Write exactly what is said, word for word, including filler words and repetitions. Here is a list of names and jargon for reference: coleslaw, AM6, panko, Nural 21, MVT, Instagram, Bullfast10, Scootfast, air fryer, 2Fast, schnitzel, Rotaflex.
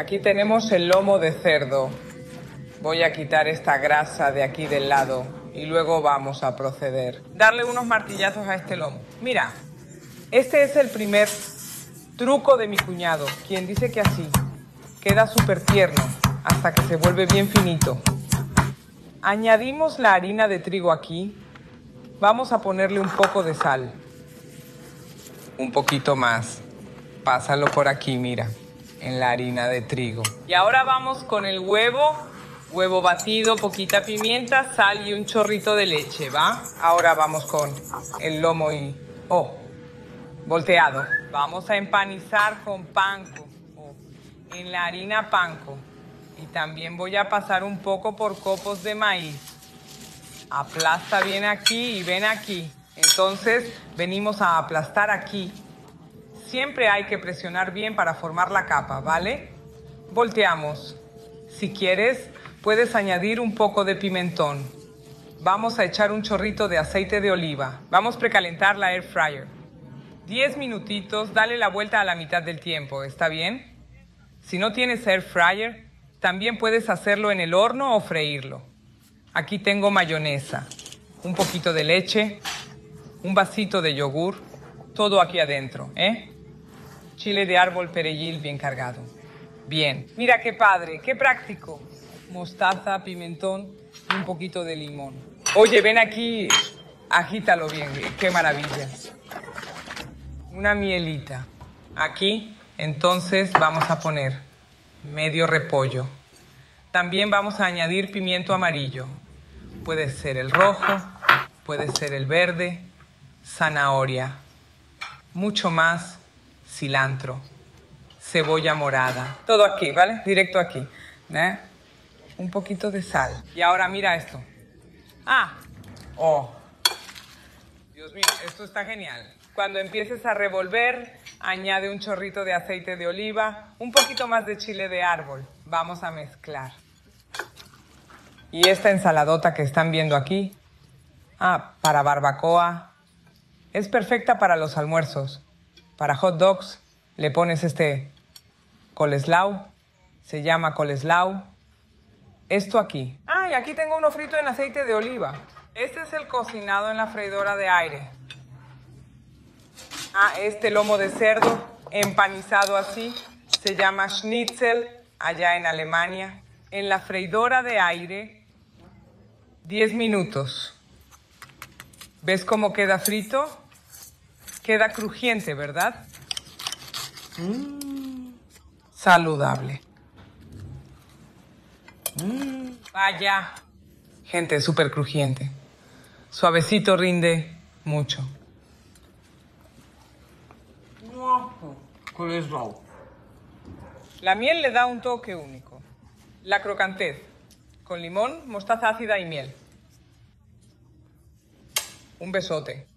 Aquí tenemos el lomo de cerdo. Voy a quitar esta grasa de aquí del lado y luego vamos a proceder. Darle unos martillazos a este lomo. Mira, este es el primer truco de mi cuñado, quien dice que así queda súper tierno hasta que se vuelve bien finito. Añadimos la harina de trigo aquí. Vamos a ponerle un poco de sal. Un poquito más. Pásalo por aquí, mira, en la harina de trigo. Y ahora vamos con el huevo, huevo batido, poquita pimienta, sal y un chorrito de leche, ¿va? Ahora vamos con el lomo y... ¡oh! Volteado. Vamos a empanizar con panko, oh, en la harina panko. Y también voy a pasar un poco por copos de maíz. Aplasta bien aquí y ven aquí. Entonces venimos a aplastar aquí. Siempre hay que presionar bien para formar la capa, ¿vale? Volteamos. Si quieres, puedes añadir un poco de pimentón. Vamos a echar un chorrito de aceite de oliva. Vamos a precalentar la air fryer. diez minutitos, dale la vuelta a la mitad del tiempo, ¿está bien? Si no tienes air fryer, también puedes hacerlo en el horno o freírlo. Aquí tengo mayonesa, un poquito de leche, un vasito de yogur, todo aquí adentro, ¿eh? Chile de árbol perejil bien cargado. Bien. Mira qué padre, qué práctico. Mostaza, pimentón y un poquito de limón. Oye, ven aquí, agítalo bien, qué maravilla. Una mielita. Aquí, entonces, vamos a poner medio repollo. También vamos a añadir pimiento amarillo. Puede ser el rojo, puede ser el verde, zanahoria. Mucho más cilantro, cebolla morada. Todo aquí, ¿vale? Directo aquí. ¿Eh? Un poquito de sal. Y ahora mira esto. ¡Ah! ¡Oh! Dios mío, esto está genial. Cuando empieces a revolver, añade un chorrito de aceite de oliva, un poquito más de chile de árbol. Vamos a mezclar. Y esta ensaladota que están viendo aquí, ah, para barbacoa, es perfecta para los almuerzos. Para hot dogs le pones este coleslaw. Se llama coleslaw. Esto aquí. Ah, y aquí tengo uno frito en aceite de oliva. Este es el cocinado en la freidora de aire. Ah, este lomo de cerdo empanizado así. Se llama schnitzel allá en Alemania. En la freidora de aire, diez minutos. ¿Ves cómo queda frito? Queda crujiente, ¿verdad? Mm, saludable. Mm, vaya. Gente, súper crujiente. Suavecito, rinde mucho. La miel le da un toque único. La crocantez. Con limón, mostaza ácida y miel. Un besote.